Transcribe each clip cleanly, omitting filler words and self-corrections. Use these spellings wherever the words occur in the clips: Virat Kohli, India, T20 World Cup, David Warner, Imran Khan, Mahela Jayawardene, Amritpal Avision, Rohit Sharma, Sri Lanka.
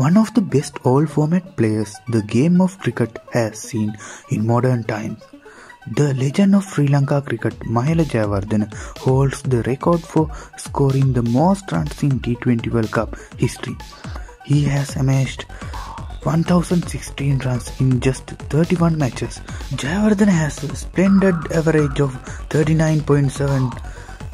one of the best all-format players the game of cricket has seen in modern times. The legend of Sri Lanka cricket, Mahela Jayawardene, holds the record for scoring the most runs in T20 World Cup history. He has amassed 1016 runs in just 31 matches. Jayawardene has a splendid average of 39.7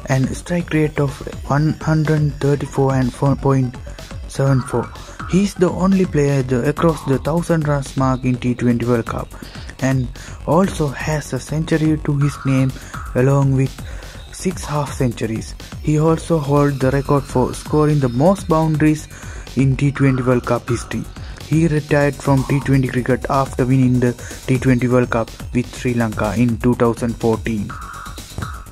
and a strike rate of 134.74. He is the only player across the 1000 runs mark in T20 World Cup, and also has a century to his name along with 6 half centuries. He also holds the record for scoring the most boundaries in T20 World Cup history. He retired from T20 cricket after winning the T20 World Cup with Sri Lanka in 2014.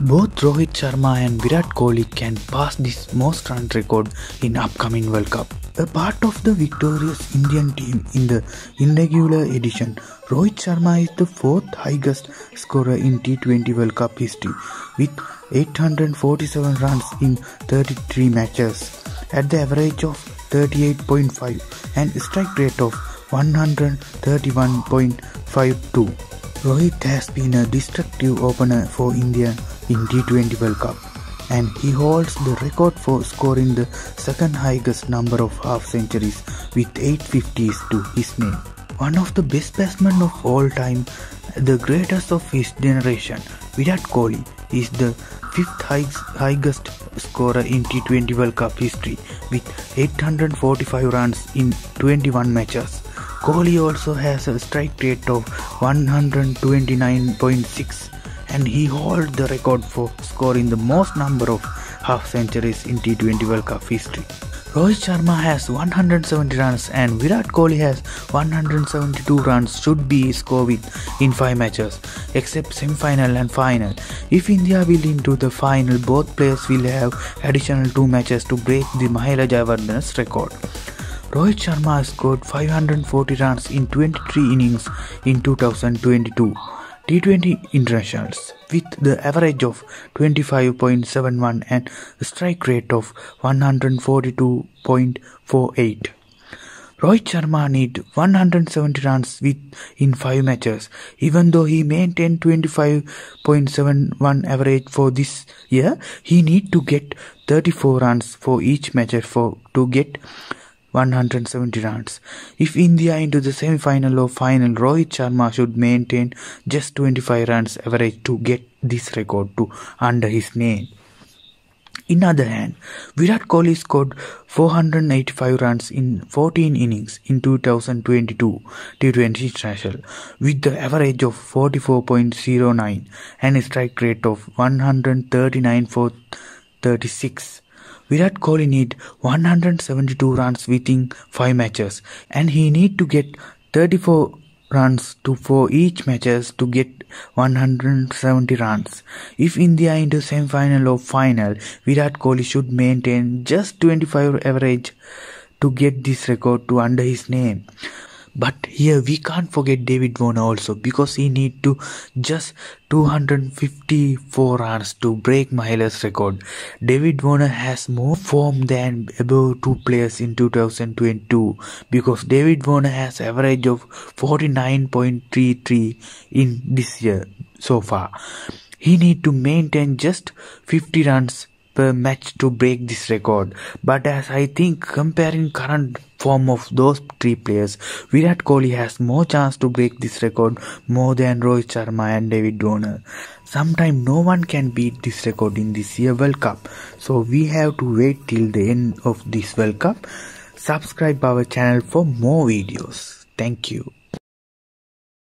Both Rohit Sharma and Virat Kohli can pass this most run record in upcoming World Cup. A part of the victorious Indian team in the inaugural edition, Rohit Sharma is the 4th highest scorer in T20 World Cup history with 847 runs in 33 matches at the average of 38.5 and strike rate of 131.52. Rohit has been a destructive opener for India in T20 World Cup, and he holds the record for scoring the second highest number of half centuries with 850s to his name. One of the best batsmen of all time, the greatest of his generation, Virat Kohli is the 5th highest scorer in T20 World Cup history with 845 runs in 21 matches. Kohli also has a strike rate of 129.6 and he holds the record for scoring the most number of half centuries in T20 World Cup history. Rohit Sharma has 170 runs and Virat Kohli has 172 runs should be scored in 5 matches, except semi-final and final. If India will into the final, both players will have additional 2 matches to break the Mahela Jayawardene's record. Rohit Sharma scored 540 runs in 23 innings in 2022. T20 internationals with the average of 25.71 and a strike rate of 142.48. Rohit Sharma need 170 runs in 5 matches. Even though he maintained 25.71 average for this year, he need to get 34 runs for each match to get 170 runs. If India into the semi-final or final, Rohit Sharma should maintain just 25 runs average to get this record to under his name. In other hand, Virat Kohli scored 485 runs in 14 innings in 2022 T20 International with the average of 44.09 and a strike rate of 139.36. Virat Kohli need 172 runs within 5 matches and he need to get 34 runs for each matches to get 170 runs. If India into semi-final or final, Virat Kohli should maintain just 25 average to get this record to under his name. But here we can't forget David Warner also, because he need to just 254 runs to break Mahela's record. David Warner has more form than above 2 players in 2022 because David Warner has average of 49.33 in this year so far. He need to maintain just 50 runs per match to break this record. But as I think, comparing current form of those 3 players, Virat Kohli has more chance to break this record more than Rohit Sharma and David Warner. Sometime no one can beat this record in this year World Cup. So we have to wait till the end of this World Cup. Subscribe our channel for more videos. Thank you.